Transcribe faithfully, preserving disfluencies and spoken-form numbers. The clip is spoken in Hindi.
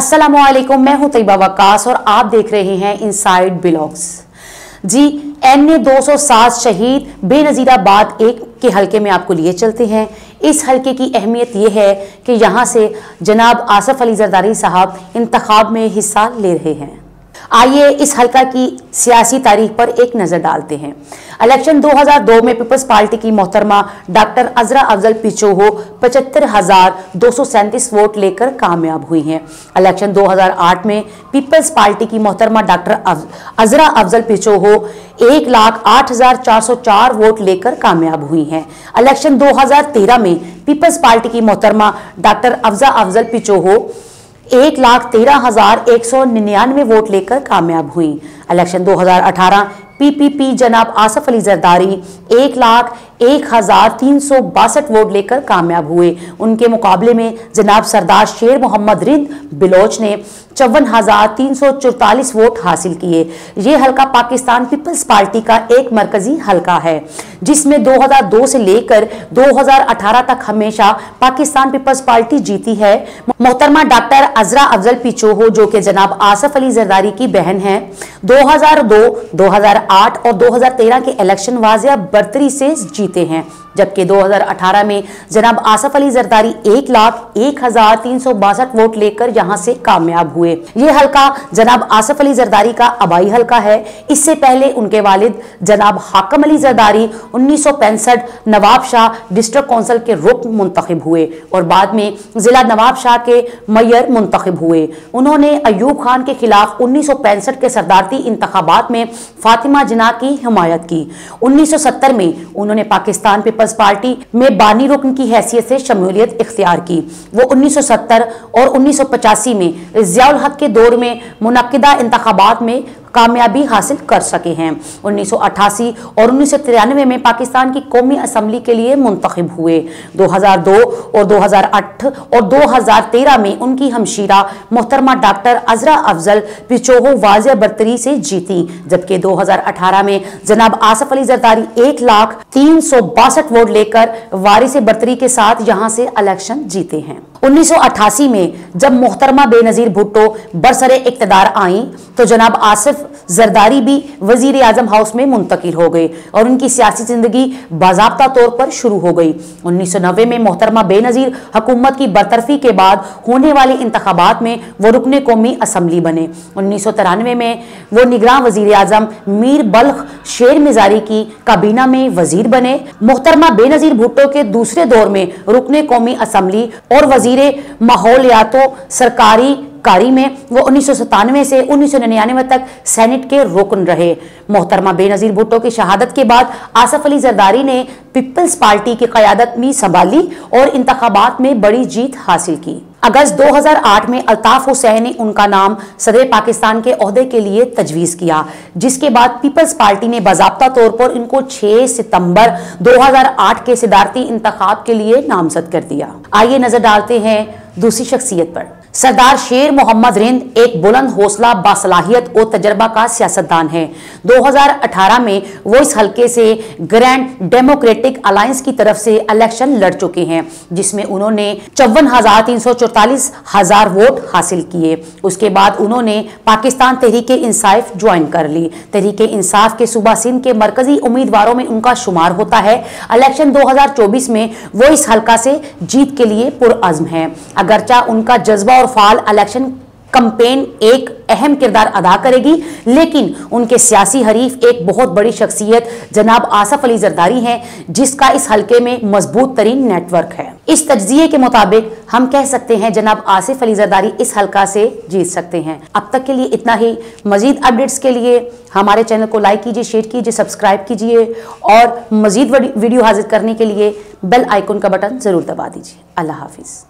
अस्सलामुअलैकुम, मैं हूं तैयबा वकास और आप देख रहे हैं inside blogs. G N A दो सौ सात शहीद बेनज़ीराबाद एक के हलके में आपको लिए चलते हैं। इस हलके की अहमियत ये है कि यहाँ से जनाब आसिफ अली जरदारी साहब इंतखाब में हिस्सा ले रहे हैं। आइए इस हलका की सियासी तारीख पर एक नज़र डालते हैं। इलेक्शन दो हज़ार दो में पीपल्स पार्टी की मोहतरमा डॉक्टर अजरा अफजल पिछोहो पचहत्तर हज़ार दो सौ सैंतीस वोट लेकर कामयाब हुई हैं। इलेक्शन दो हज़ार आठ में पीपल्स पार्टी की मोहतरमा डॉक्टर अजरा अफजल पिछोहो एक लाख आठ हज़ार चार सौ चार वोट लेकर कामयाब हुई हैं। इलेक्शन दो हज़ार तेरह में पीपल्स पार्टी की मोहतरमा डॉक्टर अफजा अफजल पिछोहो एक लाख तेरह हजार एक सौ निन्यानवे वोट लेकर कामयाब हुई। इलेक्शन दो हज़ार अठारह पीपीपी जनाब आसिफ अली जरदारी एक लाख एक हजार तीन सौ बासठ वोट लेकर कामयाब हुए। उनके मुकाबले में जनाब सरदार शेर मोहम्मद रिंद बलोच ने चौवन हजार तीन सौ चौतालीस वोट हासिल किए। ये हलका पाकिस्तान पीपल्स पार्टी का एक मरकजी हलका है, जिसमें दो हज़ार दो से लेकर दो हज़ार अठारह तक हमेशा पाकिस्तान पीपल्स पार्टी जीती है। मोहतरमा डॉक्टर अजरा अफजल पिछोहो, जो कि जनाब आसिफ अली जरदारी की बहन हैं, दो हज़ार दो, दो हज़ार आठ और दो हज़ार तेरह के इलेक्शन वाजिया बरतरी से जीते हैं। जबकि दो हज़ार अठारह में जनाब आसिफ अली जरदारी एक लाख एक हजार तीन सौ बासठ वोट लेकर यहाँ से कामयाब हुए। ये हलका जनाब आसिफ अली जरदारी का आबाई हलका है। इससे पहले उनके वालिद जनाब हाकम अली जरदारी उन्नीस सौ पैंसठ नवाब शाह डिस्ट्रिक्ट कौंसिल के रुकन मुंतखब हुए और बाद में जिला नवाब शाह के मेयर मुंतखब हुए। उन्होंने अयूब खान के खिलाफ उन्नीस सौ पैंसठ के सदारती इंतखाबात में फातिमा जिन्ना की हिमायत की। उन्नीस सौ सत्तर में उन्होंने पाकिस्तान पीपल्स पार्टी में बानी रुकन की हैसियत से शमूलियत इख्तियार की। वो उन्नीस सौ सत्तर और उन्नीस सौ पचासी में ज़िया-उल-हक़ के दौर में मुनक्किदा इंतखाबात में कामयाबी हासिल कर सके हैं। उन्नीस सौ अट्ठासी और उन्नीस सौ तिरानवे में पाकिस्तान की कौमी असम्बली के लिए मुंतखब हुए। दो हज़ार दो और दो हज़ार आठ और दो हज़ार तेरह में उनकी हमशीरा मोहतरमा डॉक्टर अजरा अफजल पिछोहो वाज़िया बरतरी से जीती। जबकि दो हज़ार अठारह में जनाब आसिफ अली जरदारी एक लाख तीन सौ बासठ वोट लेकर वारिस बरतरी के साथ यहाँ से इलेक्शन जीते हैं। उन्नीस सौ अट्ठासी में जब मोहतरमा बेनज़ीर भुट्टो बरसरे इक़्तिदार आईं तो जनाब आसिफ जरदारी भी वजीर आजम हाउस में मुंतकिल हो गए और उनकी सियासी जिंदगी बाज़ाब्ता तौर पर शुरू हो गई। उन्नीस सौ नब्बे में मोहतरमा बेनज़ीर हुकूमत की बरतरफी के बाद होने वाले इंतखाबात में वो रुकने कौमी असम्बली बने। उन्नीस सौ तिरानवे में वो निगरान वजीर आजम मीर बल्ख शेर मजारी की काबीना में वजीर बने। मोहतरमा बेनज़ीर भुट्टो के दूसरे दौर में रुकने कौमी असम्बली और वजीर माहौलियातो सरकारी कारी में वो उन्नीस सौ सतानवे से उन्नीस सौ निन्यानवे तक सेनेट के रुकन रहे। मोहतरमा बेनज़ीर भुट्टो की शहादत के बाद आसिफ अली जरदारी ने पीपल्स पार्टी की क़यादत में संभाली और इंतखाबात में बड़ी जीत हासिल की। अगस्त दो हज़ार आठ में अल्ताफ हुसैन ने उनका नाम सदर पाकिस्तान के अहदे के लिए तजवीज़ किया, जिसके बाद पीपल्स पार्टी ने बाज़ाब्ता तौर पर इनको छह सितंबर दो हज़ार आठ के सदारती इंतखाब के लिए नामजद कर दिया। आइए नजर डालते हैं दूसरी शख्सियत पर। सरदार शेर मोहम्मद रिंद एक बुलंद हौसला, बासलाहियत और तजर्बा का सियासतदान है। दो हज़ार अठारह में वो इस हलके से ग्रैंड डेमोक्रेटिक अलायंस की तरफ से इलेक्शन लड़ चुके हैं, जिसमें उन्होंने चौवन हजार तीन सौ चौतालीस हजार वोट हासिल किए। उसके बाद उन्होंने पाकिस्तान तहरीक इंसाफ ज्वाइन कर ली। तहरीक इंसाफ के सूबा सिंध के मरकजी उम्मीदवारों में उनका शुमार होता है। इलेक्शन दो हज़ार चौबीस में वो इस हलका से जीत के लिए पुरअज़्म हैं। अगरचा उनका जज्बा और फाल इलेक्शन कंपेन एक अहम किरदार अदा करेगी, लेकिन उनके सियासी हरीफ एक बहुत बड़ी शख्सियत जनाब आसिफ अली जरदारी हैं, जिसका इस हलके में मजबूत तरीन नेटवर्क है। इस तज्जिए के मुताबिक हम कह सकते हैं जनाब आसिफ अली जरदारी इस हलका से जीत सकते हैं। अब तक के लिए इतना ही। मजीद अपडेट्स के लिए हमारे चैनल को लाइक कीजिए, शेयर कीजिए, सब्सक्राइब कीजिए और मजीद वीडियो हाजिर करने के लिए बेल आइकन का बटन जरूर दबा दीजिए। अल्लाह हाफिज़।